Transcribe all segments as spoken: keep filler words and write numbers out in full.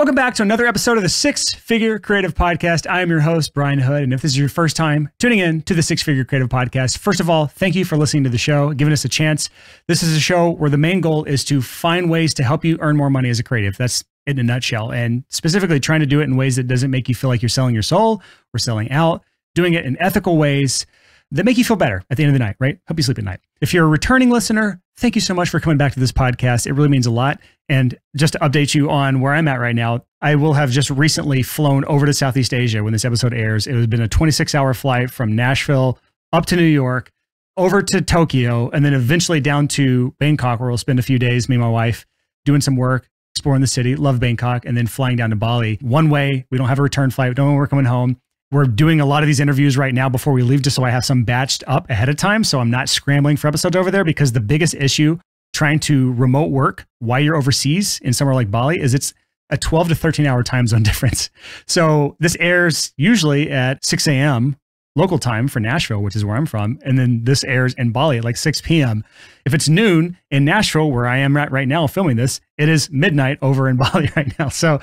Welcome back to another episode of the Six Figure Creative Podcast. I am your host, Brian Hood. And if this is your first time tuning in to the Six Figure Creative Podcast, first of all, thank you for listening to the show, giving us a chance. This is a show where the main goal is to find ways to help you earn more money as a creative. That's it in a nutshell. And specifically trying to do it in ways that doesn't make you feel like you're selling your soul or selling out, doing it in ethical ways that make you feel better at the end of the night, right? Help you sleep at night. If you're a returning listener, thank you so much for coming back to this podcast. It really means a lot. And just to update you on where I'm at right now, I will have just recently flown over to Southeast Asia when this episode airs. It has been a twenty-six hour flight from Nashville up to New York, over to Tokyo, and then eventually down to Bangkok, where we'll spend a few days, me and my wife, doing some work, exploring the city, love Bangkok, and then flying down to Bali. One way, we don't have a return flight, we don't know when we're coming home. We're doing a lot of these interviews right now before we leave, just so I have some batched up ahead of time. So I'm not scrambling for episodes over there, because the biggest issue trying to remote work while you're overseas in somewhere like Bali is it's a twelve to thirteen hour time zone difference. So this airs usually at six A M local time for Nashville, which is where I'm from. And then this airs in Bali at like six P M If it's noon in Nashville, where I am at right now filming this, it is midnight over in Bali right now. So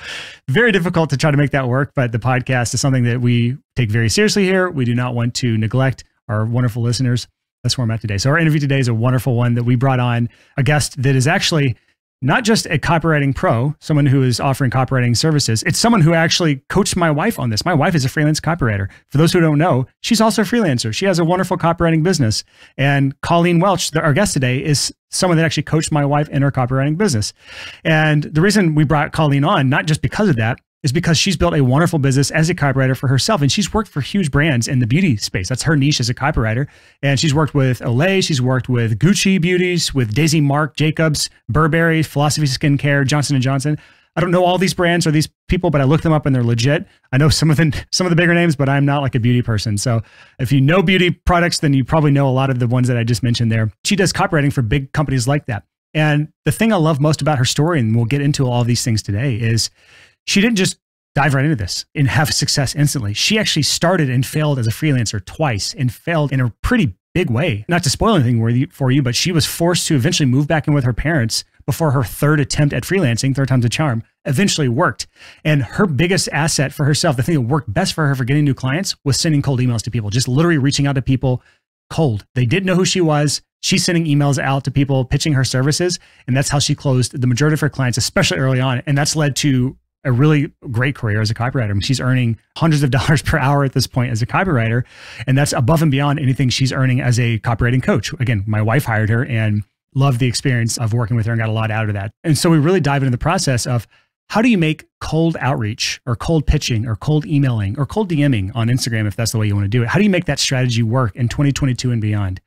very difficult to try to make that work. But the podcast is something that we take very seriously here. We do not want to neglect our wonderful listeners. That's where I'm at today. So our interview today is a wonderful one that we brought on a guest that is actually not just a copywriting pro, someone who is offering copywriting services. It's someone who actually coached my wife on this. My wife is a freelance copywriter. For those who don't know, she's also a freelancer. She has a wonderful copywriting business. And Colleen Welsch, our guest today, is someone that actually coached my wife in her copywriting business. And the reason we brought Colleen on, not just because of that, is because she's built a wonderful business as a copywriter for herself. And she's worked for huge brands in the beauty space. That's her niche as a copywriter. And she's worked with Olay. She's worked with Gucci Beauties, with Daisy Mark Jacobs, Burberry, Philosophy Skincare, Johnson and Johnson. I don't know all these brands or these people, but I looked them up and they're legit. I know some of them, some of the bigger names, but I'm not like a beauty person. So if you know beauty products, then you probably know a lot of the ones that I just mentioned there. She does copywriting for big companies like that. And the thing I love most about her story, and we'll get into all these things today, is she didn't just dive right into this and have success instantly. She actually started and failed as a freelancer twice, and failed in a pretty big way. Not to spoil anything for you, but she was forced to eventually move back in with her parents before her third attempt at freelancing, third time's a charm, eventually worked. And her biggest asset for herself, the thing that worked best for her for getting new clients, was sending cold emails to people, just literally reaching out to people cold. They didn't know who she was. She's sending emails out to people, pitching her services. And that's how she closed the majority of her clients, especially early on. And that's led to a really great career as a copywriter. I mean, she's earning hundreds of dollars per hour at this point as a copywriter. And that's above and beyond anything she's earning as a copywriting coach. Again, my wife hired her and loved the experience of working with her and got a lot out of that. And so we really dive into the process of how do you make cold outreach or cold pitching or cold emailing or cold DMing on Instagram, if that's the way you want to do it. How do you make that strategy work in twenty twenty-two and beyond?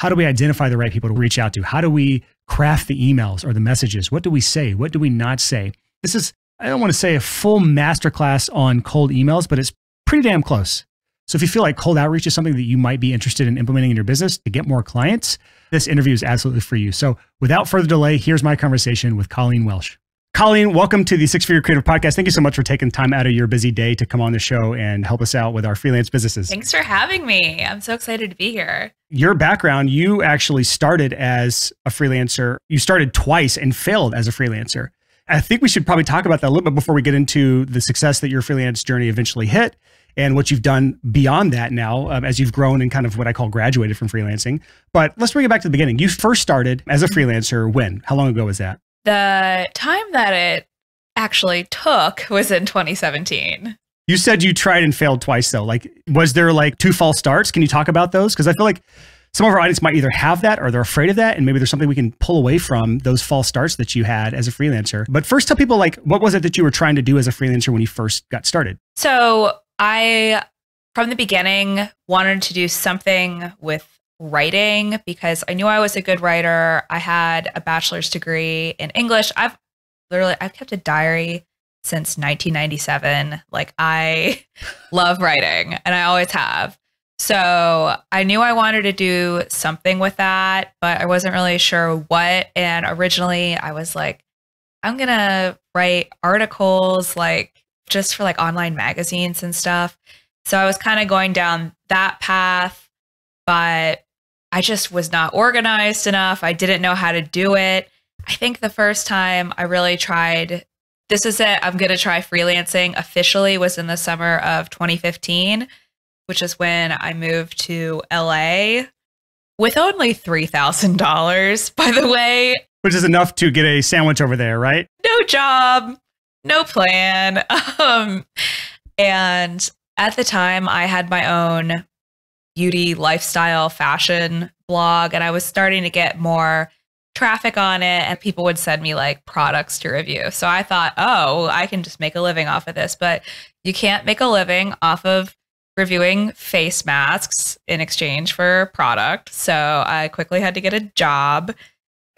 How do we identify the right people to reach out to? How do we craft the emails or the messages? What do we say? What do we not say? This is, I don't want to say a full masterclass on cold emails, but it's pretty damn close. So if you feel like cold outreach is something that you might be interested in implementing in your business to get more clients, this interview is absolutely for you. So without further delay, here's my conversation with Colleen Welsch. Colleen, welcome to the Six Figure Creative Podcast. Thank you so much for taking time out of your busy day to come on the show and help us out with our freelance businesses. Thanks for having me. I'm so excited to be here. Your background, you actually started as a freelancer. You started twice and failed as a freelancer. I think we should probably talk about that a little bit before we get into the success that your freelance journey eventually hit and what you've done beyond that now, um, as you've grown and kind of what I call graduated from freelancing. But let's bring it back to the beginning. You first started as a freelancer when? How long ago was that? The time that it actually took was in twenty seventeen. You said you tried and failed twice though. Like, was there like two false starts? Can you talk about those? Because I feel like some of our audience might either have that or they're afraid of that. And maybe there's something we can pull away from those false starts that you had as a freelancer. But first, tell people, like, what was it that you were trying to do as a freelancer when you first got started? So I, from the beginning, wanted to do something with writing because I knew I was a good writer. I had a bachelor's degree in English. I've literally, I've kept a diary since nineteen ninety-seven. Like, I love writing and I always have. So I knew I wanted to do something with that, but I wasn't really sure what. And originally I was like, I'm going to write articles like just for like online magazines and stuff. So I was kind of going down that path, but I just was not organized enough. I didn't know how to do it. I think the first time I really tried this is it. I'm going to try freelancing officially was in the summer of twenty fifteen, which is when I moved to L A with only three thousand dollars, by the way. Which is enough to get a sandwich over there, right? No job, no plan. Um, and at the time, I had my own beauty, lifestyle, fashion blog, and I was starting to get more traffic on it, and people would send me like products to review. So I thought, oh, I can just make a living off of this. But you can't make a living off of reviewing face masks in exchange for product. So I quickly had to get a job.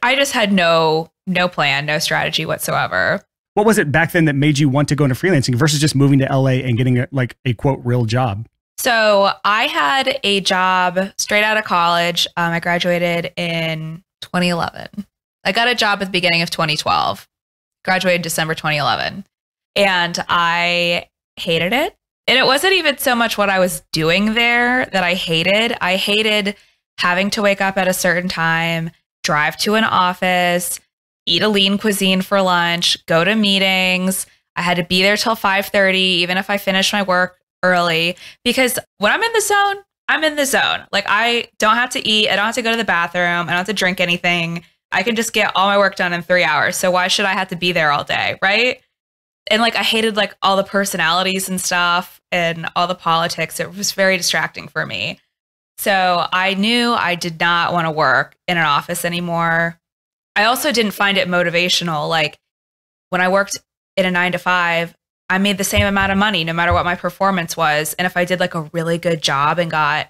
I just had no no plan, no strategy whatsoever. What was it back then that made you want to go into freelancing versus just moving to L A and getting a, like a quote real job? So I had a job straight out of college. Um, I graduated in twenty eleven. I got a job at the beginning of twenty twelve, graduated December twenty eleven, and I hated it. And it wasn't even so much what I was doing there that I hated. I hated having to wake up at a certain time, drive to an office, eat a lean cuisine for lunch, go to meetings. I had to be there till five thirty, even if I finished my work early, because when I'm in the zone, I'm in the zone. Like, I don't have to eat. I don't have to go to the bathroom. I don't have to drink anything. I can just get all my work done in three hours. So why should I have to be there all day? Right. And like, I hated like all the personalities and stuff and all the politics. It was very distracting for me. So I knew I did not want to work in an office anymore. I also didn't find it motivational. Like, when I worked in a nine to five, I made the same amount of money no matter what my performance was. And if I did like a really good job and got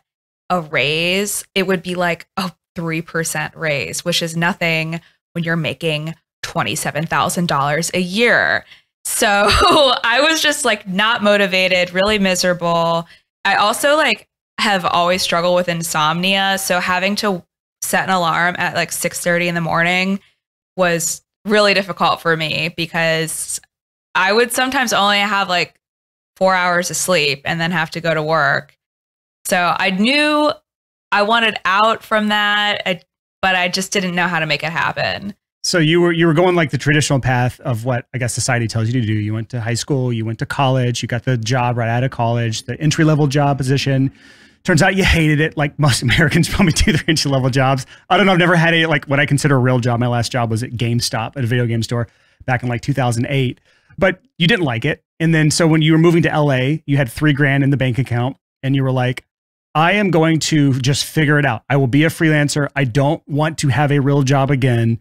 a raise, it would be like a three percent raise, which is nothing when you're making twenty-seven thousand dollars a year. So I was just like not motivated, really miserable. I also like have always struggled with insomnia. So having to set an alarm at like six thirty in the morning was really difficult for me, because I would sometimes only have like four hours of sleep and then have to go to work. So I knew I wanted out from that, but I just didn't know how to make it happen. So you were, you were going like the traditional path of what I guess society tells you to do. You went to high school, you went to college, you got the job right out of college, the entry-level job position. Turns out you hated it, like most Americans probably do their entry-level jobs. I don't know, I've never had a, like what I consider a real job. My last job was at GameStop, at a video game store back in like two thousand eight. But you didn't like it. And then, so when you were moving to L A, you had three grand in the bank account and you were like, I am going to just figure it out. I will be a freelancer. I don't want to have a real job again.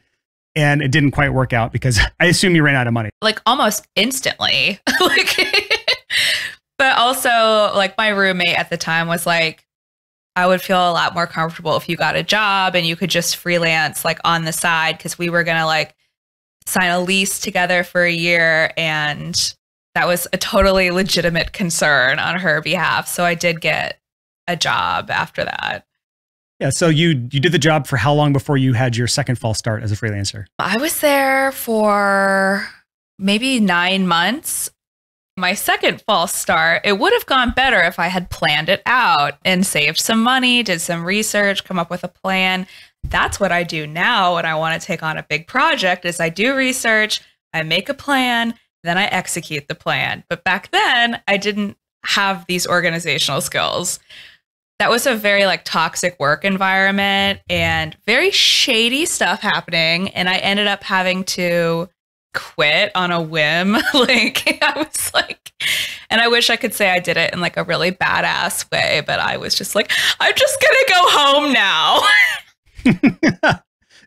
And it didn't quite work out because I assume you ran out of money. Like almost instantly. Like, but also like my roommate at the time was like, I would feel a lot more comfortable if you got a job and you could just freelance like on the side, because we were going to like sign a lease together for a year. And that was a totally legitimate concern on her behalf. So I did get a job after that. Yeah. So you, you did the job for how long before you had your second false start as a freelancer? I was there for maybe nine months. My second false start, it would have gone better if I had planned it out and saved some money, did some research, come up with a plan. That's what I do now when I want to take on a big project, is I do research, I make a plan, then I execute the plan. But back then, I didn't have these organizational skills. That was a very like toxic work environment and very shady stuff happening. And I ended up having to quit on a whim. Like, I was like, and I wish I could say I did it in like a really badass way, but I was just like, I'm just going to go home now.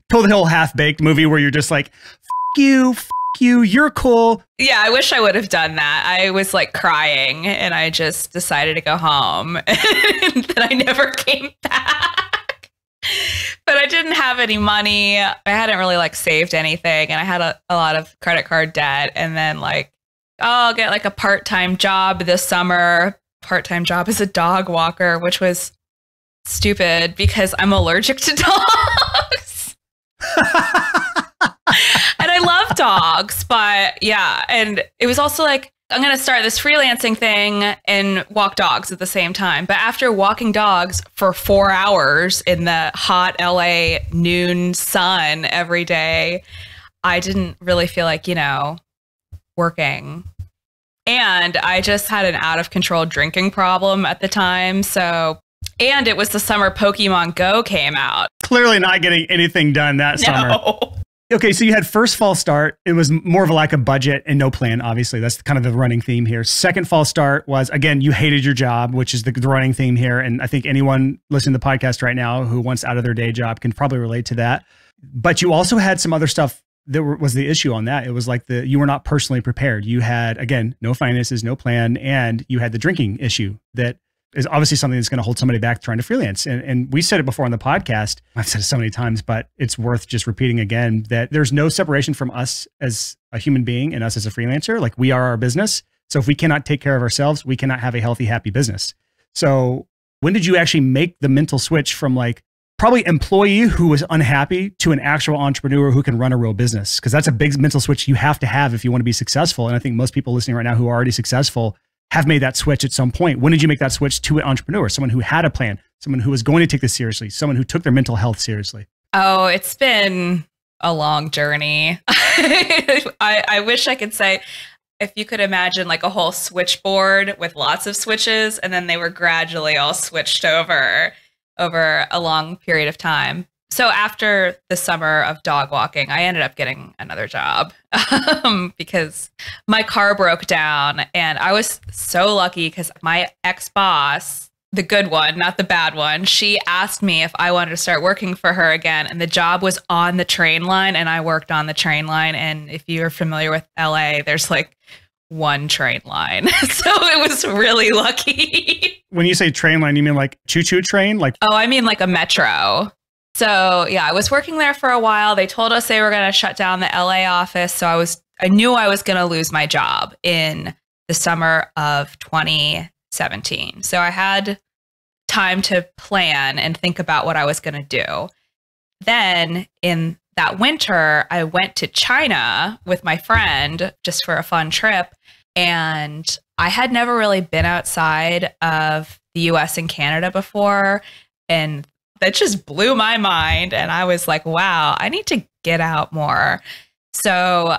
Pull the whole half-baked movie where you're just like, f you, f you, you're cool. Yeah, I wish I would have done that. I was like crying and I just decided to go home. And then I never came back. But I didn't have any money. I hadn't really like saved anything. And I had a, a lot of credit card debt. And then like, oh, I'll get like a part-time job this summer. Part-time job as a dog walker, which was stupid because I'm allergic to dogs. And I love dogs, but yeah. And it was also like, I'm going to start this freelancing thing and walk dogs at the same time. But after walking dogs for four hours in the hot L A noon sun every day, I didn't really feel like, you know, working. And I just had an out of control drinking problem at the time. So, and it was the summer Pokemon Go came out. Clearly not getting anything done that no. summer. Okay, so you had first fall start. It was more of a lack of budget and no plan, obviously. That's kind of the running theme here. Second fall start was, again, you hated your job, which is the running theme here. And I think anyone listening to the podcast right now who wants out of their day job can probably relate to that. But you also had some other stuff that was the issue on that. It was like the you were not personally prepared. You had, again, no finances, no plan, and you had the drinking issue that is obviously something that's going to hold somebody back trying to freelance. And, and we said it before on the podcast. I've said it so many times, but it's worth just repeating again that there's no separation from us as a human being and us as a freelancer. Like, we are our business. So if we cannot take care of ourselves, we cannot have a healthy, happy business. So when did you actually make the mental switch from like probably employee who was unhappy to an actual entrepreneur who can run a real business? Because that's a big mental switch you have to have if you want to be successful. And I think most people listening right now who are already successful have made that switch at some point. When did you make that switch to an entrepreneur? Someone who had a plan, someone who was going to take this seriously, someone who took their mental health seriously? Oh, it's been a long journey. I, I wish I could say, if you could imagine like a whole switchboard with lots of switches, and then they were gradually all switched over, over a long period of time. So after the summer of dog walking, I ended up getting another job um, because my car broke down, and I was so lucky because my ex-boss, the good one, not the bad one, she asked me if I wanted to start working for her again, and the job was on the train line, and I worked on the train line. And if you're familiar with L A, there's like one train line. So it was really lucky. When you say train line, you mean like choo-choo train? Like, oh, I mean like a metro. So yeah, I was working there for a while. They told us they were going to shut down the L A office. So I was, I knew I was going to lose my job in the summer of twenty seventeen. So I had time to plan and think about what I was going to do. Then in that winter, I went to China with my friend just for a fun trip. And I had never really been outside of the U S and Canada before. And that just blew my mind. And I was like, wow, I need to get out more. So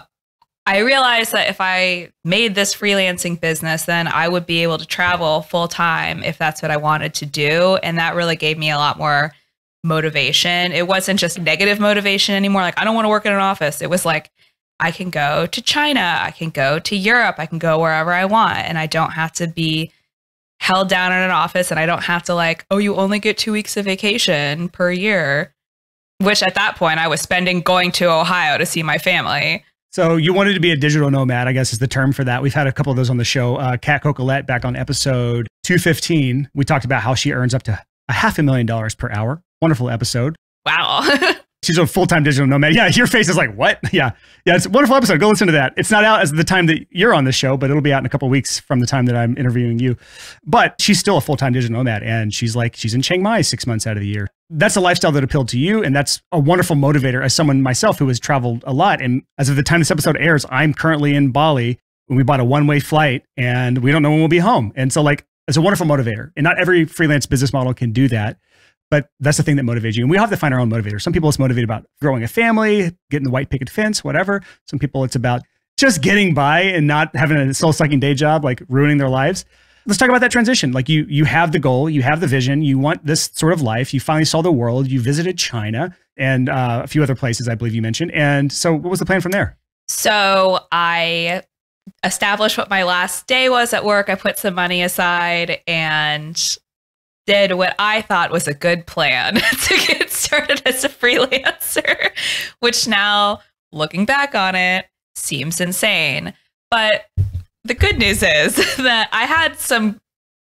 I realized that if I made this freelancing business, then I would be able to travel full time if that's what I wanted to do. And that really gave me a lot more motivation. It wasn't just negative motivation anymore. Like, I don't want to work in an office. It was like, I can go to China. I can go to Europe. I can go wherever I want. And I don't have to be held down in an office, and I don't have to like, oh, you only get two weeks of vacation per year, which at that point I was spending going to Ohio to see my family. So you wanted to be a digital nomad, I guess is the term for that. We've had a couple of those on the show. Uh, Kat Cocolette, back on episode two fifteen, we talked about how she earns up to a half a million dollars per hour. Wonderful episode. Wow. She's a full-time digital nomad. Yeah, your face is like, what? Yeah. Yeah, it's a wonderful episode. Go listen to that. It's not out as the time that you're on the show, but it'll be out in a couple of weeks from the time that I'm interviewing you. But she's still a full-time digital nomad, and she's like, she's in Chiang Mai six months out of the year. That's a lifestyle that appealed to you, and that's a wonderful motivator as someone myself who has traveled a lot. And as of the time this episode airs, I'm currently in Bali when we bought a one-way flight, and we don't know when we'll be home. And so like, it's a wonderful motivator. And not every freelance business model can do that. But that's the thing that motivates you. And we have to find our own motivator. Some people it's motivated about growing a family, getting the white picket fence, whatever. Some people it's about just getting by and not having a soul-sucking day job, like ruining their lives. Let's talk about that transition. Like you, you have the goal, you have the vision, you want this sort of life. You finally saw the world, you visited China and uh, a few other places I believe you mentioned. And so what was the plan from there? So I established what my last day was at work. I put some money aside and did what I thought was a good plan to get started as a freelancer, which now, looking back on it, seems insane. But the good news is that I had some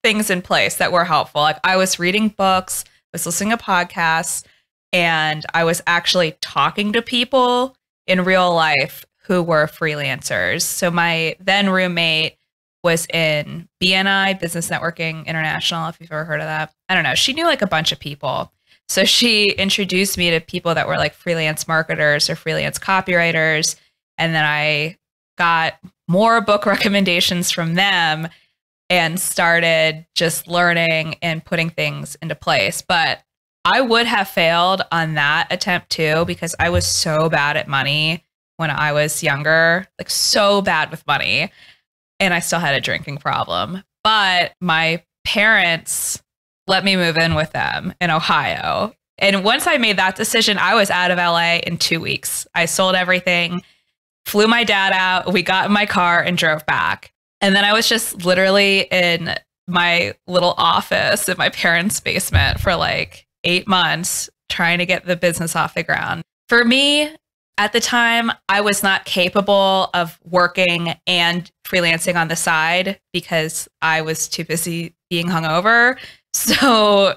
things in place that were helpful. Like I was reading books, I was listening to podcasts, and I was actually talking to people in real life who were freelancers. So my then roommate was in B N I, Business Networking International, if you've ever heard of that. I don't know. She knew like a bunch of people. So she introduced me to people that were like freelance marketers or freelance copywriters. And then I got more book recommendations from them and started just learning and putting things into place. But I would have failed on that attempt too, because I was so bad at money when I was younger, like so bad with money, and I still had a drinking problem. But my parents let me move in with them in Ohio. And once I made that decision, I was out of L A in two weeks. I sold everything, flew my dad out, we got in my car and drove back. And then I was just literally in my little office in my parents' basement for like eight months trying to get the business off the ground. For me, at the time, I was not capable of working and freelancing on the side because I was too busy being hungover. So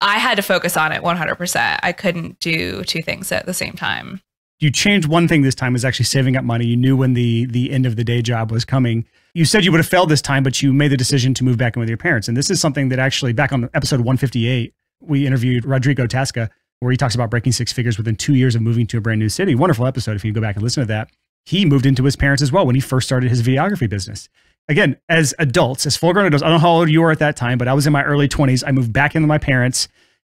I had to focus on it one hundred percent. I couldn't do two things at the same time. You changed one thing this time, is actually saving up money. You knew when the the end of the day job was coming. You said you would have failed this time, but you made the decision to move back in with your parents. And this is something that actually back on episode one fifty-eight, we interviewed Rodrigo Tasca, where he talks about breaking six figures within two years of moving to a brand new city. Wonderful episode if you go back and listen to that. He moved into his parents as well when he first started his videography business. Again, as adults, as full-grown adults, I don't know how old you were at that time, but I was in my early twenties. I moved back in with my parents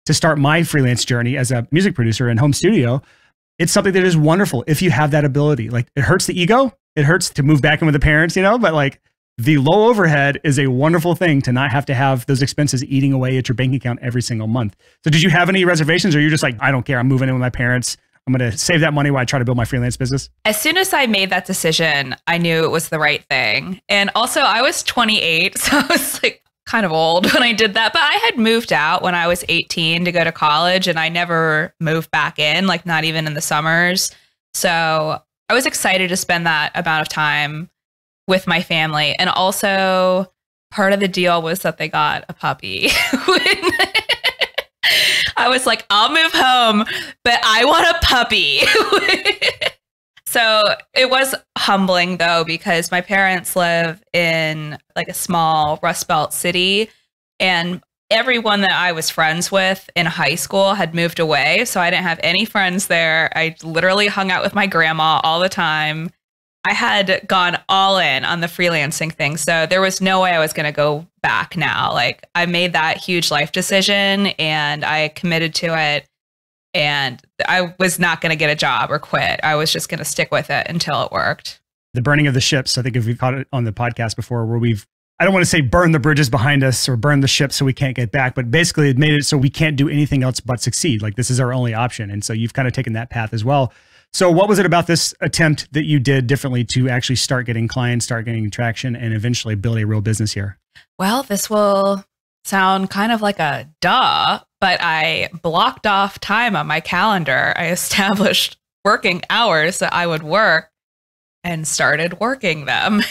to start my freelance journey as a music producer in home studio. It's something that is wonderful if you have that ability. Like, it hurts the ego. It hurts to move back in with the parents, you know, but like the low overhead is a wonderful thing to not have to have those expenses eating away at your bank account every single month. So did you have any reservations, or you're just like, I don't care, I'm moving in with my parents. I'm going to save that money while I try to build my freelance business? As soon as I made that decision, I knew it was the right thing. And also I was twenty-eight, so I was like kind of old when I did that. But I had moved out when I was eighteen to go to college, and I never moved back in, like not even in the summers. So I was excited to spend that amount of time with my family. And also part of the deal was that they got a puppy. when I was like, I'll move home, but I want a puppy. So it was humbling though, because my parents live in like a small Rust Belt city, and everyone that I was friends with in high school had moved away. So I didn't have any friends there. I literally hung out with my grandma all the time. I had gone all in on the freelancing thing. So there was no way I was going to go back now. Like, I made that huge life decision and I committed to it, and I was not going to get a job or quit. I was just going to stick with it until it worked. The burning of the ships. I think if we've caught it on the podcast before, where we've, I don't want to say burn the bridges behind us or burn the ship so we can't get back, but basically it made it so we can't do anything else but succeed. Like, this is our only option. And so you've kind of taken that path as well. So what was it about this attempt that you did differently to actually start getting clients, start getting traction, and eventually build a real business here? Well, this will sound kind of like a duh, but I blocked off time on my calendar. I established working hours that I would work and started working them.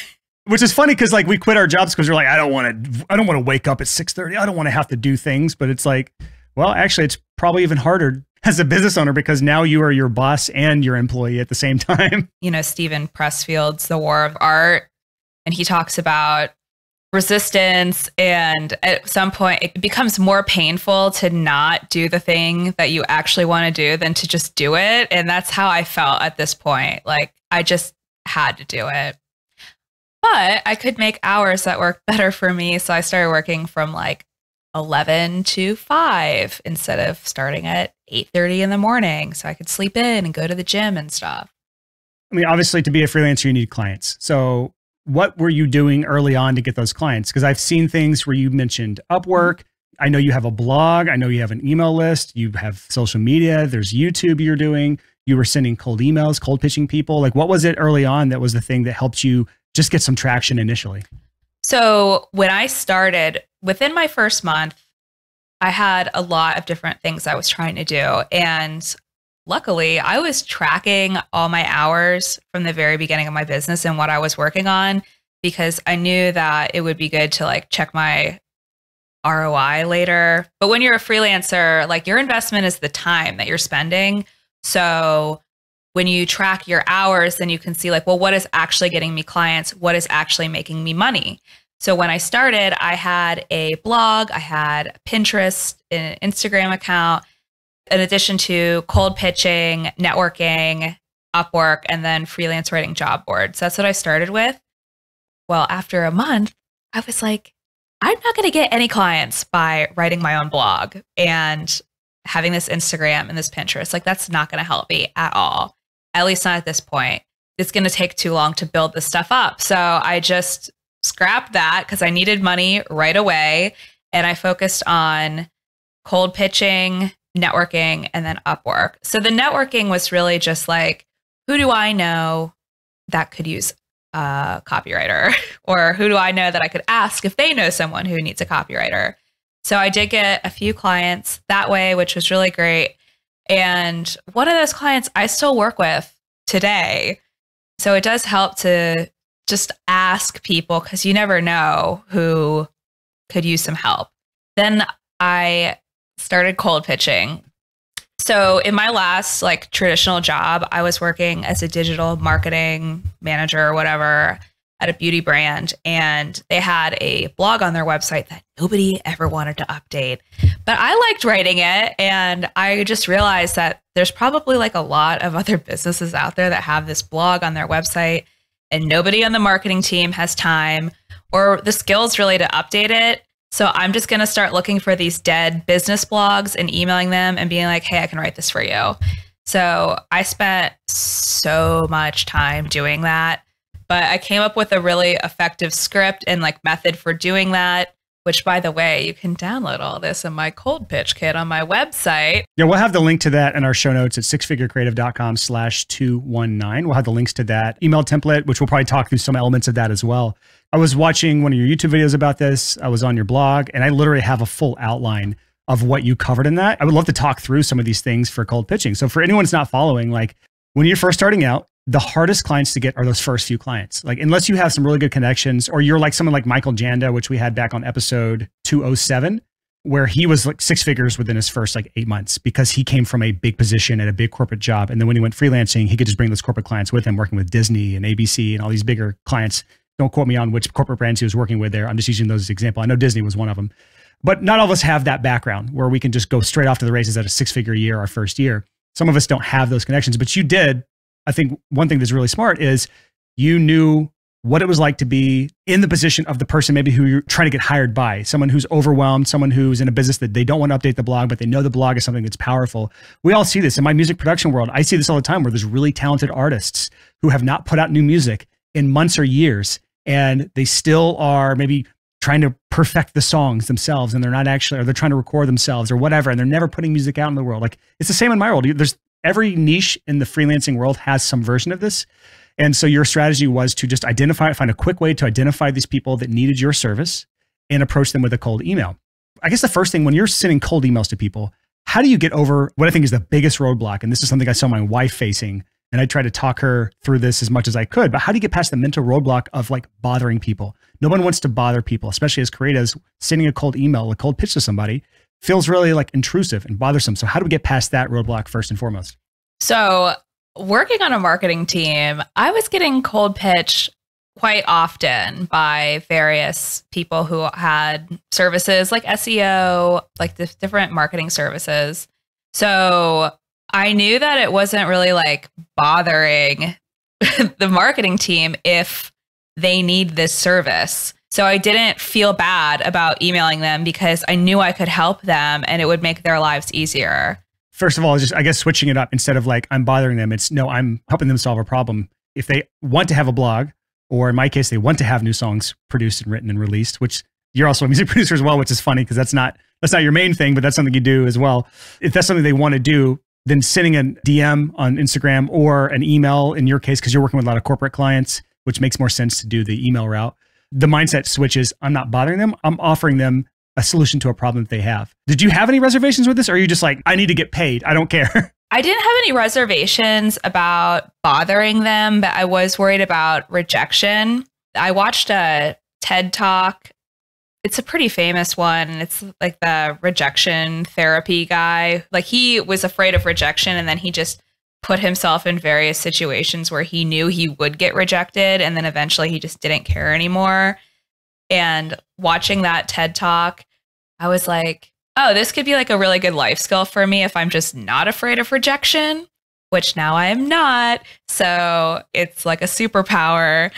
Which is funny, because like we quit our jobs because we're like, I don't want to, I don't want to wake up at six thirty. I don't want to have to do things. But it's like, well, actually, it's probably even harder as a business owner, because now you are your boss and your employee at the same time. You know, Stephen Pressfield's The War of Art, and he talks about resistance. And at some point, it becomes more painful to not do the thing that you actually want to do than to just do it. And that's how I felt at this point. Like, I just had to do it. But I could make hours that worked better for me. So I started working from like eleven to five instead of starting at eight thirty in the morning, so I could sleep in and go to the gym and stuff. I mean, obviously to be a freelancer, you need clients. So what were you doing early on to get those clients? Because I've seen things where you mentioned Upwork. I know you have a blog. I know you have an email list. You have social media. There's YouTube you're doing. You were sending cold emails, cold pitching people. Like, what was it early on that was the thing that helped you just get some traction initially? So when I started, within my first month, I had a lot of different things I was trying to do. And luckily, I was tracking all my hours from the very beginning of my business and what I was working on, because I knew that it would be good to like check my R O I later. But when you're a freelancer, like, your investment is the time that you're spending. So when you track your hours, then you can see like, well, what is actually getting me clients? What is actually making me money? So when I started, I had a blog, I had a Pinterest, an Instagram account, in addition to cold pitching, networking, Upwork, and then freelance writing job boards. So that's what I started with. Well, after a month, I was like, I'm not going to get any clients by writing my own blog and having this Instagram and this Pinterest. Like, that's not going to help me at all, at least not at this point. it's going to take too long to build this stuff up. So I just scrapped that because I needed money right away. And I focused on cold pitching, networking, and then Upwork. So the networking was really just like, who do I know that could use a copywriter? Or who do I know that I could ask if they know someone who needs a copywriter? So I did get a few clients that way, which was really great. And one of those clients I still work with today. So it does help to just ask people because you never know who could use some help. Then I started cold pitching. So in my last like traditional job, I was working as a digital marketing manager or whatever at a beauty brand, and they had a blog on their website that nobody ever wanted to update. But I liked writing it, and I just realized that there's probably like a lot of other businesses out there that have this blog on their website and nobody on the marketing team has time or the skills really to update it. So I'm just going to start looking for these dead business blogs and emailing them and being like, hey, I can write this for you. So I spent so much time doing that, but I came up with a really effective script and like method for doing that, which by the way, you can download all this in my cold pitch kit on my website. Yeah, we'll have the link to that in our show notes at six figure creative dot com slash two nineteen. We'll have the links to that email template, which we'll probably talk through some elements of that as well. I was watching one of your YouTube videos about this. I was on your blog, and I literally have a full outline of what you covered in that. I would love to talk through some of these things for cold pitching. So for anyone that's not following, like when you're first starting out, the hardest clients to get are those first few clients. Like unless you have some really good connections or you're like someone like Michael Janda, which we had back on episode two oh seven, where he was like six figures within his first like eight months because he came from a big position at a big corporate job. And then when he went freelancing, he could just bring those corporate clients with him, working with Disney and A B C and all these bigger clients. Don't quote me on which corporate brands he was working with there. I'm just using those as an example. I know Disney was one of them, but not all of us have that background where we can just go straight off to the races at a six figure year, our first year. Some of us don't have those connections, but you did. I think one thing that's really smart is you knew what it was like to be in the position of the person maybe who you're trying to get hired by, someone who's overwhelmed, someone who's in a business that they don't want to update the blog, but they know the blog is something that's powerful. We all see this in my music production world. I see this all the time where there's really talented artists who have not put out new music in months or years. And they still are maybe trying to perfect the songs themselves, and they're not actually, or they're trying to record themselves or whatever, and they're never putting music out in the world. Like it's the same in my world. There's every niche in the freelancing world has some version of this. And so your strategy was to just identify, find a quick way to identify these people that needed your service and approach them with a cold email. I guess the first thing when you're sending cold emails to people, how do you get over what I think is the biggest roadblock? And this is something I saw my wife facing, and I tried to talk her through this as much as I could, but how do you get past the mental roadblock of like bothering people? No one wants to bother people, especially as creatives. Sending a cold email, a cold pitch to somebody feels really like intrusive and bothersome. So how do we get past that roadblock first and foremost? So working on a marketing team, I was getting cold pitch quite often by various people who had services like S E O, like the different marketing services. So I knew that it wasn't really like bothering the marketing team if they need this service. So I didn't feel bad about emailing them because I knew I could help them and it would make their lives easier. First of all, just I guess switching it up instead of like I'm bothering them, it's no, I'm helping them solve a problem. If they want to have a blog, or in my case, they want to have new songs produced and written and released, which you're also a music producer as well, which is funny because that's not that's not your main thing, but that's something you do as well. If that's something they want to do, then sending a D M on Instagram or an email in your case, because you're working with a lot of corporate clients, which makes more sense to do the email route. The mindset switch is I'm not bothering them. I'm offering them a solution to a problem that they have. Did you have any reservations with this? Or are you just like, I need to get paid. I don't care. I didn't have any reservations about bothering them, but I was worried about rejection. I watched a TED Talk. It's a pretty famous one. It's like the rejection therapy guy. Like he was afraid of rejection, and then he just put himself in various situations where he knew he would get rejected. And then eventually he just didn't care anymore. And watching that TED Talk, I was like, oh, this could be like a really good life skill for me if I'm just not afraid of rejection, which now I am not. So it's like a superpower.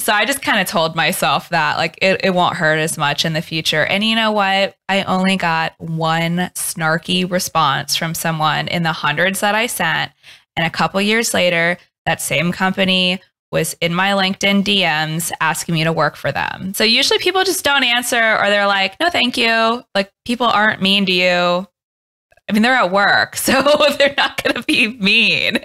So I just kind of told myself that like it, it won't hurt as much in the future. And you know what? I only got one snarky response from someone in the hundreds that I sent. And a couple years later, that same company was in my LinkedIn D Ms asking me to work for them. So usually people just don't answer, or they're like, no, thank you. Like, people aren't mean to you. I mean, they're at work, so they're not going to be mean.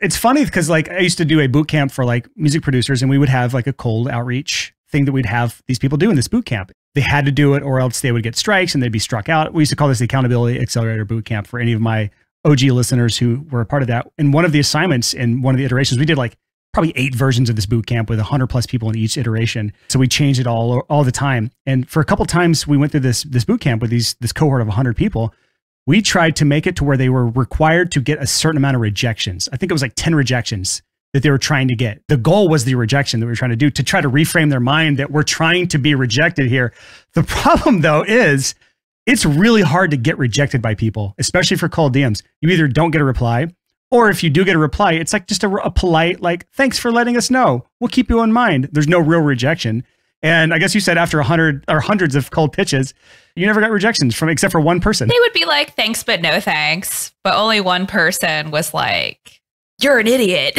It's funny because, like, I used to do a boot camp for like music producers, and we would have like a cold outreach thing that we'd have these people do in this boot camp. They had to do it or else they would get strikes and they'd be struck out. We used to call this the Accountability Accelerator Boot Camp for any of my O G listeners who were a part of that. And one of the assignments in one of the iterations, we did like probably eight versions of this boot camp with one hundred plus people in each iteration. So we changed it all all the time. And for a couple of times, we went through this this boot camp with these this cohort of one hundred people. We tried to make it to where they were required to get a certain amount of rejections. I think it was like ten rejections that they were trying to get. The goal was the rejection that we were trying to do, to try to reframe their mind that we're trying to be rejected here. The problem, though, is it's really hard to get rejected by people, especially for cold D Ms. You either don't get a reply, or if you do get a reply, it's like just a, a polite, like, thanks for letting us know. We'll keep you in mind. There's no real rejection. And I guess you said after a hundred or hundreds of cold pitches, you never got rejections from, except for one person. They would be like, thanks, but no thanks. But only one person was like, you're an idiot.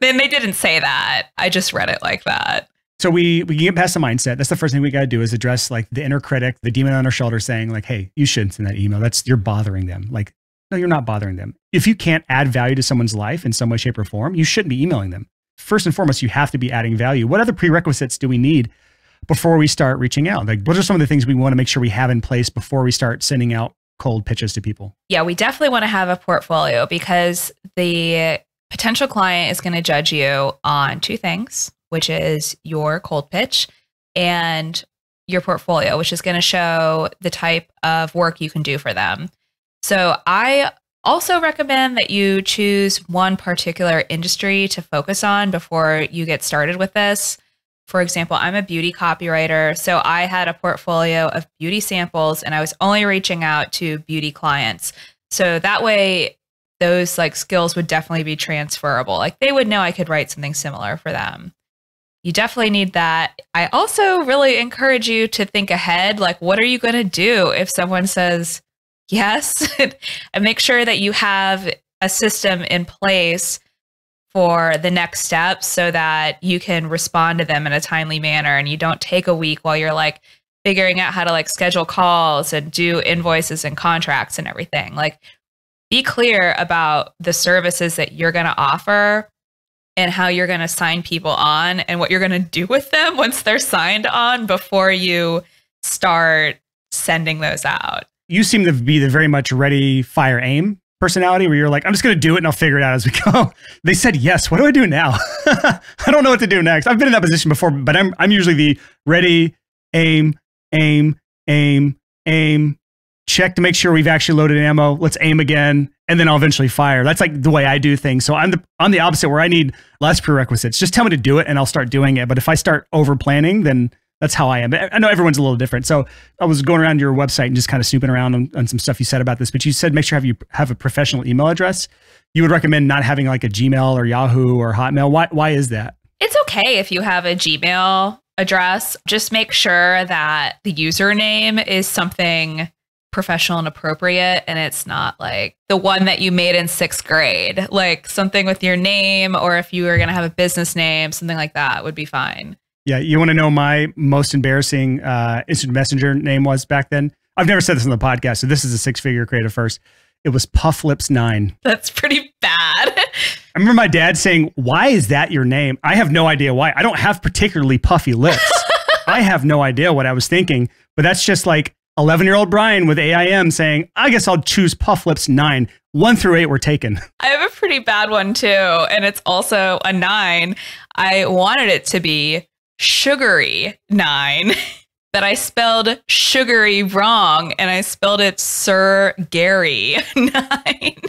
Then they didn't say that. I just read it like that. So we, we get past the mindset. That's the first thing we got to do, is address like the inner critic, the demon on our shoulder saying like, hey, you shouldn't send that email. That's, you're bothering them. Like, no, you're not bothering them. If you can't add value to someone's life in some way, shape, or form, you shouldn't be emailing them. First and foremost, you have to be adding value. What other prerequisites do we need before we start reaching out? Like, what are some of the things we want to make sure we have in place before we start sending out cold pitches to people? Yeah, we definitely want to have a portfolio, because the potential client is going to judge you on two things, which is your cold pitch and your portfolio, which is going to show the type of work you can do for them. So I also recommend that you choose one particular industry to focus on before you get started with this. For example, I'm a beauty copywriter, so I had a portfolio of beauty samples and I was only reaching out to beauty clients. So that way, those like skills would definitely be transferable. Like, they would know I could write something similar for them. You definitely need that. I also really encourage you to think ahead. Like, what are you going to do if someone says yes? And make sure that you have a system in place for the next steps, so that you can respond to them in a timely manner, and you don't take a week while you're like figuring out how to like schedule calls and do invoices and contracts and everything. Like, be clear about the services that you're going to offer and how you're going to sign people on and what you're going to do with them once they're signed on before you start sending those out. You seem to be the very much ready, fire, aim personality, where you're like, I'm just going to do it and I'll figure it out as we go. They said yes. What do I do now? I don't know what to do next. I've been in that position before, but I'm, I'm usually the ready, aim, aim, aim, aim, check to make sure we've actually loaded ammo. Let's aim again. And then I'll eventually fire. That's like the way I do things. So I'm the, I'm the opposite, where I need less prerequisites. Just tell me to do it and I'll start doing it. But if I start over planning, then that's how I am. I know everyone's a little different. So I was going around your website and just kind of snooping around on, on some stuff you said about this, but you said, make sure have you have a professional email address. You would recommend not having like a Gmail or Yahoo or Hotmail. Why, why is that? It's okay if you have a Gmail address. Just make sure that the username is something professional and appropriate, and it's not like the one that you made in sixth grade, like something with your name, or if you were going to have a business name, something like that would be fine. Yeah, you want to know my most embarrassing uh, instant messenger name was back then? I've never said this on the podcast, so this is a six-figure creative first. It was Pufflips nine. That's pretty bad. I remember my dad saying, why is that your name? I have no idea why. I don't have particularly puffy lips. I have no idea what I was thinking, but that's just like eleven-year-old Brian with A I M saying, I guess I'll choose Pufflips nine. One through eight were taken. I have a pretty bad one too, and it's also a nine. I wanted it to be Sugary nine, that I spelled sugary wrong, and I spelled it Sir Gary nine.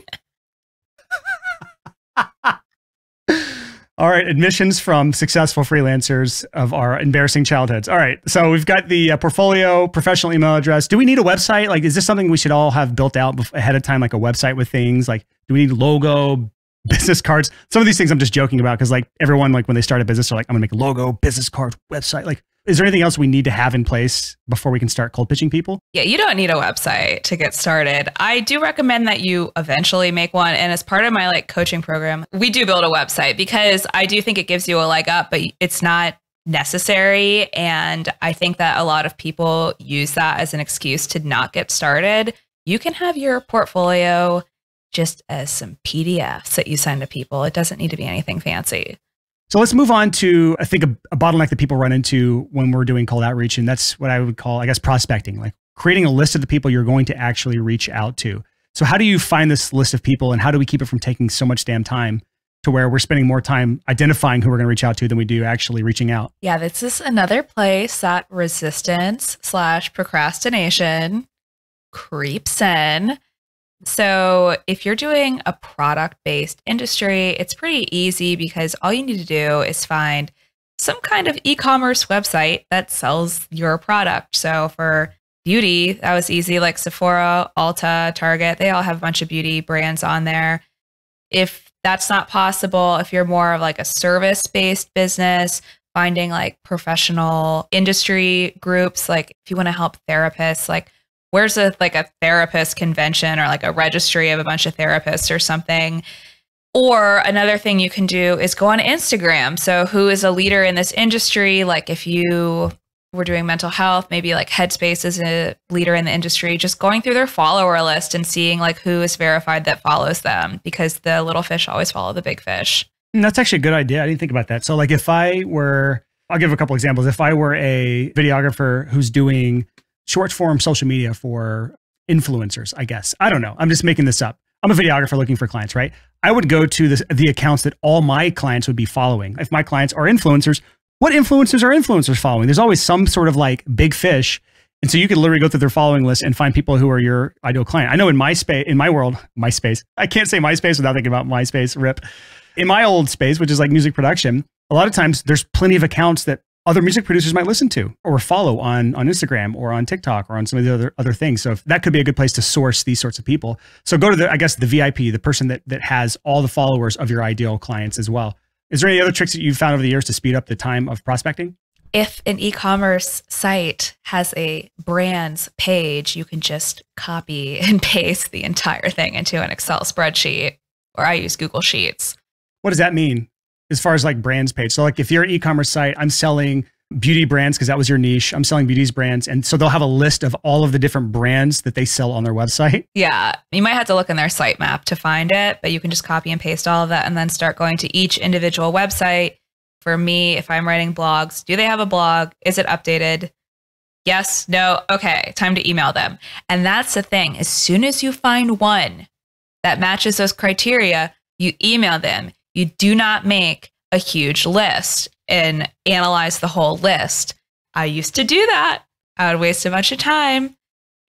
All right, admissions from successful freelancers of our embarrassing childhoods. All right, so we've got the uh, portfolio, professional email address. Do we need a website? Like, is this something we should all have built out ahead of time, like a website with things? Like, do we need logo, business cards? Some of these things I'm just joking about, because like everyone, like when they start a business, they're like, I'm gonna make a logo, business card, website. Like, Is there anything else we need to have in place before we can start cold pitching people? Yeah, you don't need a website to get started. I do recommend that you eventually make one. And as part of my like coaching program, we do build a website because I do think it gives you a leg up, but it's not necessary. And I think that a lot of people use that as an excuse to not get started. You can have your portfolio just as some P D Fs that you send to people. It doesn't need to be anything fancy. So let's move on to, I think, a, a bottleneck that people run into when we're doing cold outreach. And that's what I would call, I guess, prospecting, like creating a list of the people you're going to actually reach out to. So how do you find this list of people, and how do we keep it from taking so much damn time to where we're spending more time identifying who we're going to reach out to than we do actually reaching out? Yeah, this is another place that resistance slash procrastination creeps in. So if you're doing a product-based industry, it's pretty easy because all you need to do is find some kind of e-commerce website that sells your product. So for beauty, that was easy, like Sephora, Ulta, Target, they all have a bunch of beauty brands on there. If that's not possible, if you're more of like a service-based business, finding like professional industry groups, like if you want to help therapists, like where's a, like a therapist convention or like a registry of a bunch of therapists or something. Or another thing you can do is go on Instagram. So who is a leader in this industry? Like if you were doing mental health, maybe like Headspace is a leader in the industry, just going through their follower list and seeing like who is verified that follows them, because the little fish always follow the big fish. And that's actually a good idea. I didn't think about that. So like if I were, I'll give a couple examples. If I were a videographer who's doing short form social media for influencers, I guess. I don't know. I'm just making this up. I'm a videographer looking for clients, right? I would go to this, the accounts that all my clients would be following. If my clients are influencers, what influencers are influencers following? There's always some sort of like big fish. And so you could literally go through their following list and find people who are your ideal client. I know in my space, in my world, MySpace, I can't say MySpace without thinking about MySpace, rip. In my old space, which is like music production, a lot of times there's plenty of accounts that other music producers might listen to or follow on, on Instagram or on TikTok or on some of the other, other things. So if, that could be a good place to source these sorts of people. So go to the, I guess, the V I P, the person that, that has all the followers of your ideal clients as well. Is there any other tricks that you've found over the years to speed up the time of prospecting? If an e-commerce site has a brand's page, you can just copy and paste the entire thing into an Excel spreadsheet, or I use Google Sheets. What does that mean? As far as like brands page. So like if you're an e-commerce site, I'm selling beauty brands because that was your niche. I'm selling beauty brands. And so they'll have a list of all of the different brands that they sell on their website. Yeah. You might have to look in their sitemap to find it, but you can just copy and paste all of that and then start going to each individual website. For me, if I'm writing blogs, do they have a blog? Is it updated? Yes, no, okay, time to email them. And that's the thing. As soon as you find one that matches those criteria, you email them. You do not make a huge list and analyze the whole list. I used to do that. I would waste a bunch of time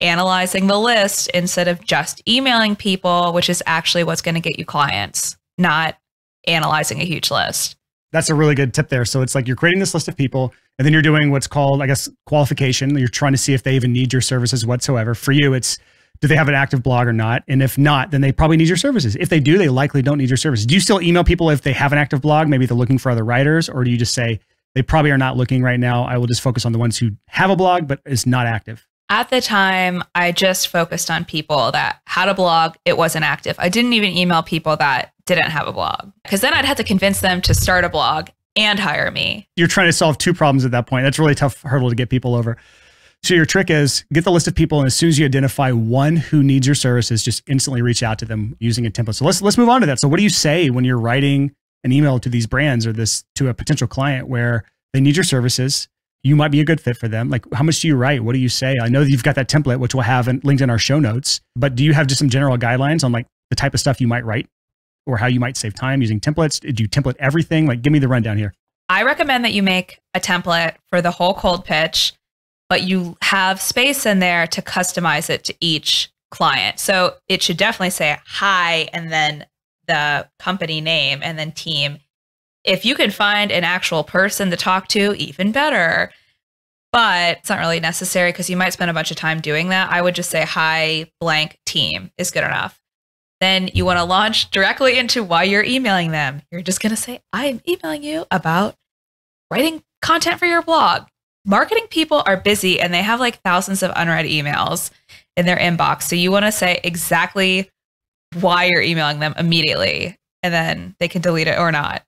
analyzing the list instead of just emailing people, which is actually what's going to get you clients, not analyzing a huge list. That's a really good tip there. So it's like you're creating this list of people, and then you're doing what's called, I guess, qualification. You're trying to see if they even need your services whatsoever. For you, it's, do they have an active blog or not? And if not, then they probably need your services. If they do, they likely don't need your services. Do you still email people if they have an active blog? Maybe they're looking for other writers, or do you just say, they probably are not looking right now. I will just focus on the ones who have a blog, but is not active. At the time, I just focused on people that had a blog. It wasn't active. I didn't even email people that didn't have a blog, because then I'd have to convince them to start a blog and hire me. You're trying to solve two problems at that point. That's a really tough hurdle to get people over. So your trick is get the list of people, and as soon as you identify one who needs your services, just instantly reach out to them using a template. So let's let's move on to that. So what do you say when you're writing an email to these brands or this to a potential client where they need your services? You might be a good fit for them. Like, how much do you write? What do you say? I know that you've got that template, which we'll have in, linked in our show notes, but do you have just some general guidelines on like the type of stuff you might write or how you might save time using templates? Do you template everything? Like, give me the rundown here. I recommend that you make a template for the whole cold pitch, but you have space in there to customize it to each client. So it should definitely say hi, and then the company name, and then team. If you can find an actual person to talk to, even better, but it's not really necessary because you might spend a bunch of time doing that. I would just say hi, blank team is good enough. Then you want to launch directly into why you're emailing them. You're just going to say, I'm emailing you about writing content for your blog. marketing people are busy and they have like thousands of unread emails in their inbox. So you want to say exactly why you're emailing them immediately, and then they can delete it or not.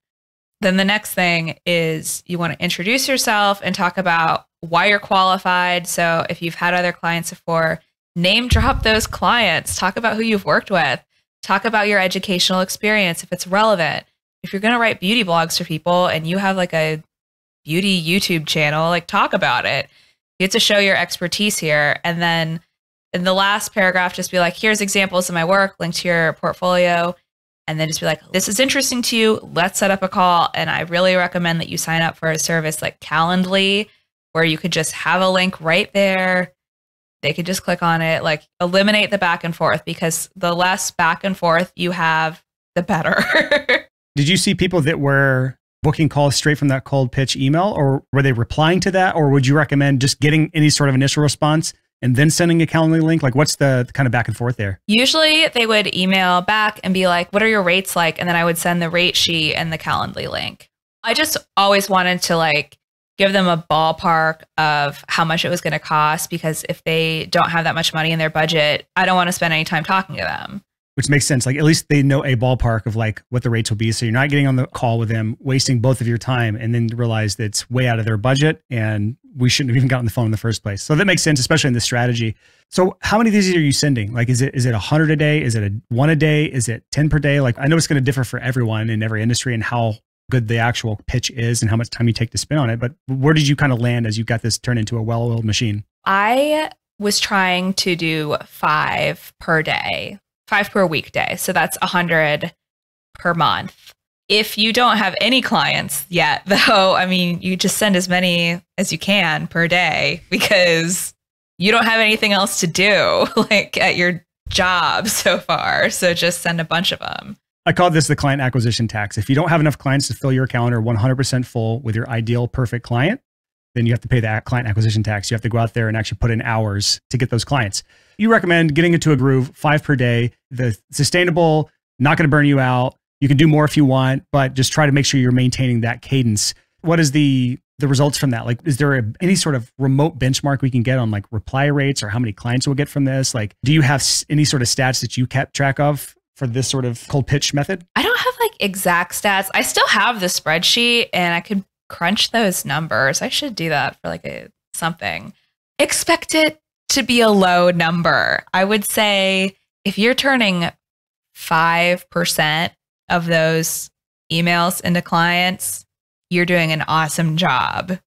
Then the next thing is you want to introduce yourself and talk about why you're qualified. So if you've had other clients before, name drop those clients, talk about who you've worked with, talk about your educational experience if it's relevant. If you're going to write beauty blogs for people and you have like a beauty YouTube channel, like talk about it. You have to show your expertise here. And then in the last paragraph, just be like, here's examples of my work, linked to your portfolio. And then just be like, this is interesting to you. Let's set up a call. And I really recommend that you sign up for a service like Calendly, where you could just have a link right there. They could just click on it, like eliminate the back and forth, because the less back and forth you have, the better. Did you see people that were booking calls straight from that cold pitch email, or were they replying to that? Or would you recommend just getting any sort of initial response and then sending a Calendly link? Like what's the, the kind of back and forth there? Usually they would email back and be like, what are your rates like? And then I would send the rate sheet and the Calendly link. I just always wanted to like give them a ballpark of how much it was going to cost, because if they don't have that much money in their budget, I don't want to spend any time talking to them. Which makes sense. Like at least they know a ballpark of like what the rates will be. So you're not getting on the call with them, wasting both of your time, and then realize that it's way out of their budget and we shouldn't have even gotten the phone in the first place. So that makes sense, especially in this strategy. So how many of these are you sending? Like, is it, is it a hundred a day? Is it a one a day? Is it ten per day? Like I know it's going to differ for everyone in every industry and how good the actual pitch is and how much time you take to spend on it. But where did you kind of land as you got this turned into a well-oiled machine? I was trying to do five per day. Five per weekday. So that's one hundred per month. If you don't have any clients yet, though, I mean, you just send as many as you can per day because you don't have anything else to do like at your job so far. So just send a bunch of them. I call this the client acquisition tax. If you don't have enough clients to fill your calendar one hundred percent full with your ideal perfect client, then you have to pay the client acquisition tax. You have to go out there and actually put in hours to get those clients. You recommend getting into a groove, five per day, the sustainable, not going to burn you out. You can do more if you want, but just try to make sure you're maintaining that cadence. What is the the results from that? Like, is there a, any sort of remote benchmark we can get on like reply rates or how many clients we'll get from this? Like, do you have any sort of stats that you kept track of for this sort of cold pitch method? I don't have like exact stats. I still have the spreadsheet and I could crunch those numbers. I should do that for like a something. Expect it to be a low number. I would say if you're turning five percent of those emails into clients, you're doing an awesome job.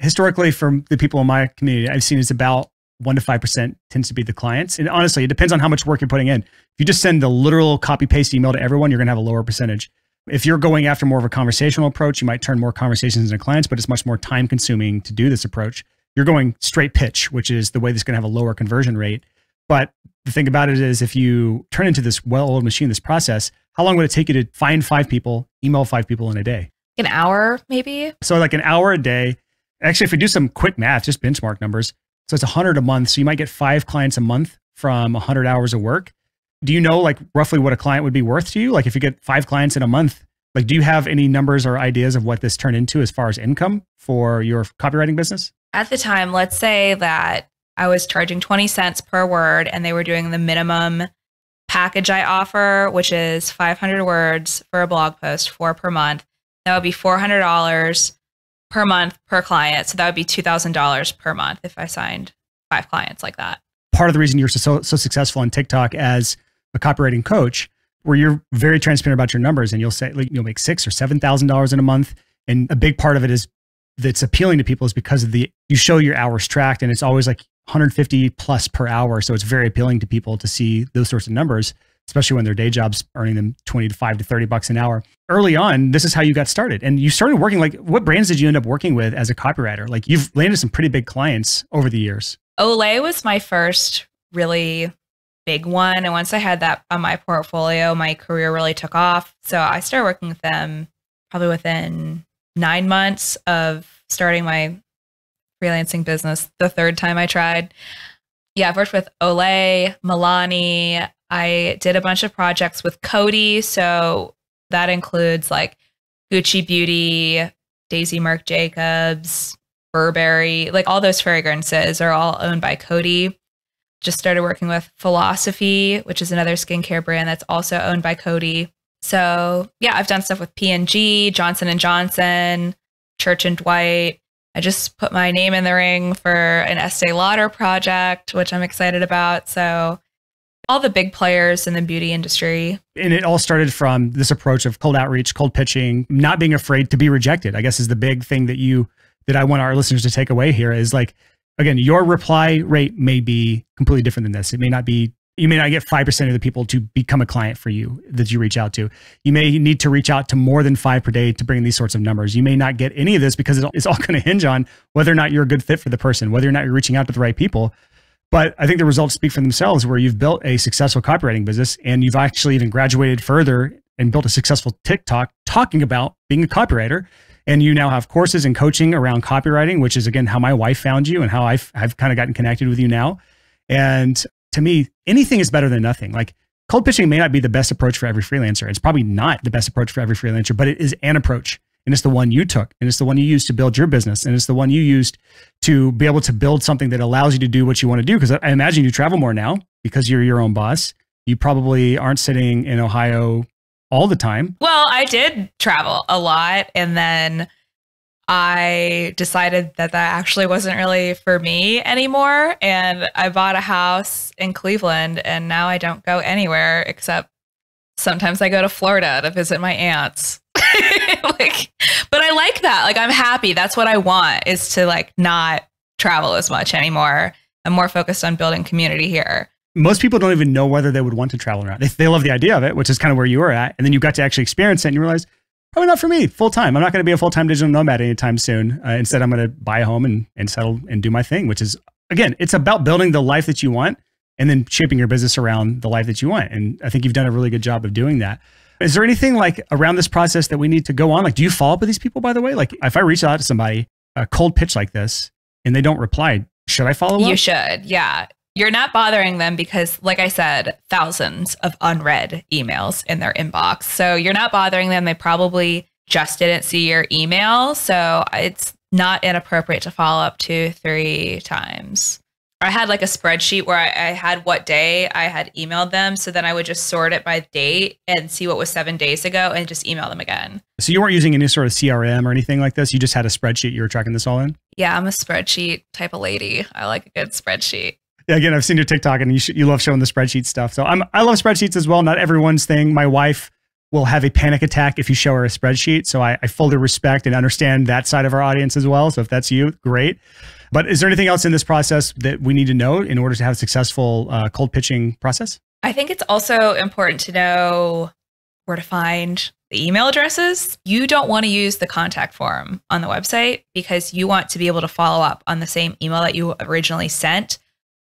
Historically, from the people in my community, I've seen it's about one to five percent tends to be the clients. And honestly, it depends on how much work you're putting in. If you just send the literal copy paste email to everyone, you're going to have a lower percentage. If you're going after more of a conversational approach, you might turn more conversations into clients, but it's much more time consuming to do this approach. You're going straight pitch, which is the way that's going to have a lower conversion rate. But the thing about it is if you turn into this well-oiled machine, this process, how long would it take you to find five people, email five people in a day? An hour, maybe. So like an hour a day. Actually, if we do some quick math, just benchmark numbers. So it's one hundred a month. So you might get five clients a month from one hundred hours of work. Do you know like roughly what a client would be worth to you? Like if you get five clients in a month, like do you have any numbers or ideas of what this turned into as far as income for your copywriting business? At the time, let's say that I was charging twenty cents per word and they were doing the minimum package I offer, which is five hundred words for a blog post, four per month. That would be four hundred dollars per month per client. So that would be two thousand dollars per month if I signed five clients like that. Part of the reason you're so, so successful on TikTok as a copywriting coach, where you're very transparent about your numbers and you'll say like, you'll make six or seven thousand dollars in a month. And a big part of it is that's appealing to people is because of the, you show your hours tracked and it's always like one hundred fifty plus per hour. So it's very appealing to people to see those sorts of numbers, especially when their day job's earning them twenty to five to thirty bucks an hour. Early on, this is how you got started. And you started working, like what brands did you end up working with as a copywriter? Like you've landed some pretty big clients over the years. Olay was my first really big one. And once I had that on my portfolio, my career really took off. So I started working with them probably within nine months of starting my freelancing business. The third time I tried. Yeah, I've worked with Olay, Milani. I did a bunch of projects with Cody. So that includes like Gucci Beauty, Daisy Mark Jacobs, Burberry, like all those fragrances are all owned by Cody. Just started working with Philosophy, which is another skincare brand that's also owned by Cody. So yeah, I've done stuff with P and G, Johnson and Johnson, Church and Dwight. I just put my name in the ring for an Estee Lauder project, which I'm excited about. So all the big players in the beauty industry. And it all started from this approach of cold outreach, cold pitching, not being afraid to be rejected, I guess, is the big thing that you, that I want our listeners to take away here is like, again, your reply rate may be completely different than this. It may not be, you may not get five percent of the people to become a client for you that you reach out to. You may need to reach out to more than five per day to bring these sorts of numbers. You may not get any of this because it's all going to hinge on whether or not you're a good fit for the person, whether or not you're reaching out to the right people. But I think the results speak for themselves, where you've built a successful copywriting business and you've actually even graduated further and built a successful TikTok talking about being a copywriter. And you now have courses and coaching around copywriting, which is, again, how my wife found you and how I've, I've kind of gotten connected with you now. And to me, anything is better than nothing. Like cold pitching may not be the best approach for every freelancer. It's probably not the best approach for every freelancer, but it is an approach. And it's the one you took, and it's the one you used to build your business. And it's the one you used to be able to build something that allows you to do what you want to do. Because I imagine you travel more now because you're your own boss. You probably aren't sitting in Ohio all the time. Well, I did travel a lot. And then I decided that that actually wasn't really for me anymore. And I bought a house in Cleveland, and now I don't go anywhere except sometimes I go to Florida to visit my aunts. Like, but I like that. Like, I'm happy. That's what I want, is to like not travel as much anymore. I'm more focused on building community here. Most people don't even know whether they would want to travel or not. They, they love the idea of it, which is kind of where you were at. And then you got to actually experience it and you realize, probably not for me full time. I'm not going to be a full time digital nomad anytime soon. Uh, instead, I'm going to buy a home and, and settle and do my thing, which is, again, it's about building the life that you want and then shaping your business around the life that you want. And I think you've done a really good job of doing that. Is there anything like around this process that we need to go on? Like, do you follow up with these people, by the way? Like, if I reach out to somebody, a cold pitch like this, and they don't reply, should I follow up? You should. Yeah. You're not bothering them because, like I said, thousands of unread emails in their inbox. So you're not bothering them. They probably just didn't see your email. So it's not inappropriate to follow up two, three times. I had like a spreadsheet where I, I had what day I had emailed them. So then I would just sort it by date and see what was seven days ago and just email them again. So you weren't using any sort of C R M or anything like this? You just had a spreadsheet you were tracking this all in? Yeah, I'm a spreadsheet type of lady. I like a good spreadsheet. Yeah, again, I've seen your TikTok and you, sh you love showing the spreadsheet stuff. So I'm, I love spreadsheets as well. Not everyone's thing. My wife will have a panic attack if you show her a spreadsheet. So I, I fully respect and understand that side of our audience as well. So if that's you, great. But is there anything else in this process that we need to know in order to have a successful uh, cold pitching process? I think it's also important to know where to find the email addresses. You don't want to use the contact form on the website because you want to be able to follow up on the same email that you originally sent.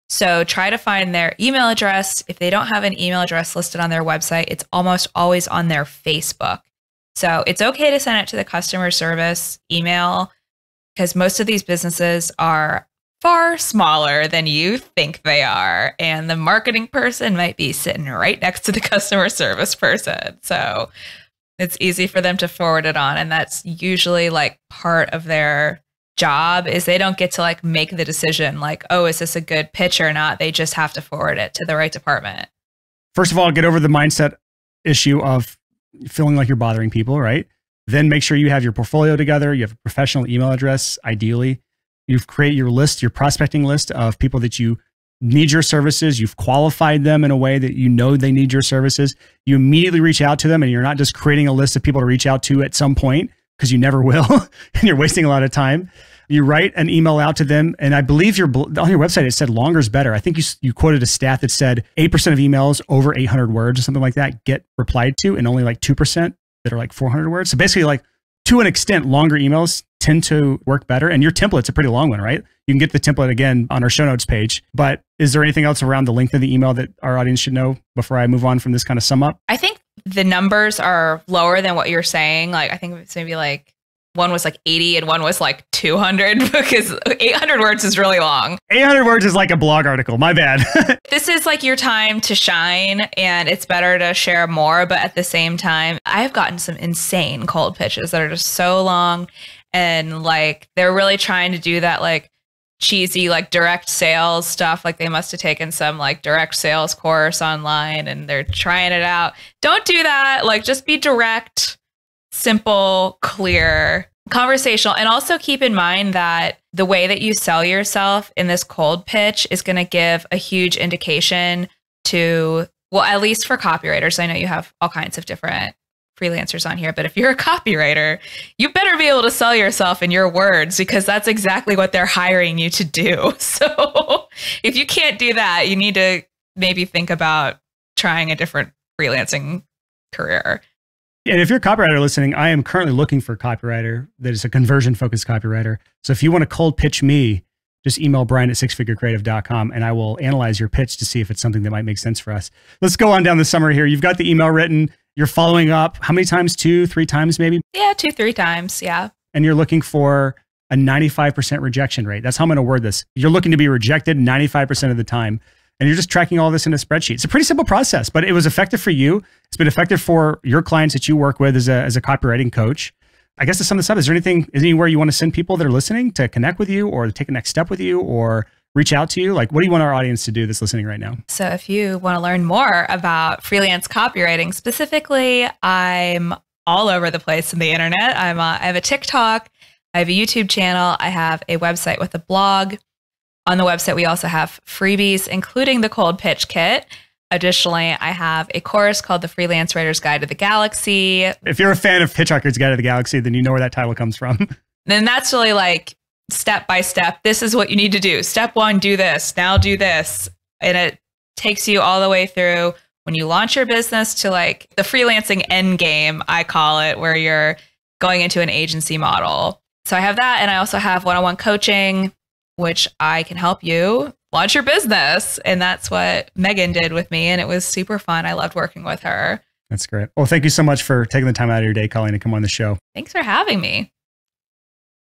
So try to find their email address. If they don't have an email address listed on their website, it's almost always on their Facebook. So it's okay to send it to the customer service email, because most of these businesses are far smaller than you think they are. And the marketing person might be sitting right next to the customer service person. So it's easy for them to forward it on. And that's usually like part of their job, is they don't get to like make the decision like, oh, is this a good pitch or not? They just have to forward it to the right department. First of all, get over the mindset issue of feeling like you're bothering people, right? Then make sure you have your portfolio together. You have a professional email address, ideally. You've created your list, your prospecting list of people that you need your services. You've qualified them in a way that you know they need your services. You immediately reach out to them, and you're not just creating a list of people to reach out to at some point, because you never will, and you're wasting a lot of time. You write an email out to them, and I believe your on your website it said longer is better. I think you you quoted a stat that said eight percent of emails over eight hundred words or something like that get replied to, and only like two percent. That are like four hundred words. So basically, like, to an extent, longer emails tend to work better. And your template's a pretty long one, right? You can get the template again on our show notes page. But is there anything else around the length of the email that our audience should know before I move on from this kind of sum up? I think the numbers are lower than what you're saying. Like, I think it's maybe like one was like eighty and one was like two hundred, because eight hundred words is really long. eight hundred words is like a blog article. My bad. This is like your time to shine, and it's better to share more. But at the same time, I've gotten some insane cold pitches that are just so long. And like, they're really trying to do that, like, cheesy, like, direct sales stuff. Like, they must have taken some like direct sales course online and they're trying it out. Don't do that. Like, just be direct, simple, clear, conversational. And also keep in mind that the way that you sell yourself in this cold pitch is going to give a huge indication to, well, at least for copywriters. I know you have all kinds of different freelancers on here, but if you're a copywriter, you better be able to sell yourself in your words, because that's exactly what they're hiring you to do. So if you can't do that, you need to maybe think about trying a different freelancing career. And if you're a copywriter listening, I am currently looking for a copywriter that is a conversion-focused copywriter. So if you want to cold pitch me, just email Brian at six figure creative dot com and I will analyze your pitch to see if it's something that might make sense for us. Let's go on down the summary here. You've got the email written. You're following up how many times? Two, three times maybe? Yeah, two, three times. Yeah. And you're looking for a ninety-five percent rejection rate. That's how I'm going to word this. You're looking to be rejected ninety-five percent of the time. And you're just tracking all this in a spreadsheet. It's a pretty simple process, but it was effective for you. It's been effective for your clients that you work with as a, as a copywriting coach. I guess to sum this up, is there anything, is anywhere you want to send people that are listening to connect with you or take a next step with you or reach out to you? Like, what do you want our audience to do that's listening right now? So if you want to learn more about freelance copywriting specifically, I'm all over the place in the internet. I'm a, I have a TikTok, I have a YouTube channel, I have a website with a blog. On the website, we also have freebies, including the cold pitch kit. Additionally, I have a course called The Freelance Writer's Guide to the Galaxy. If you're a fan of Hitchhiker's Guide to the Galaxy, then you know where that title comes from. Then that's really like step by step. This is what you need to do. Step one, do this. Now do this. And it takes you all the way through when you launch your business to like the freelancing end game, I call it, where you're going into an agency model. So I have that. And I also have one-on-one coaching, which I can help you launch your business. And that's what Megan did with me. And it was super fun. I loved working with her. That's great. Well, thank you so much for taking the time out of your day, Colleen, to come on the show. Thanks for having me.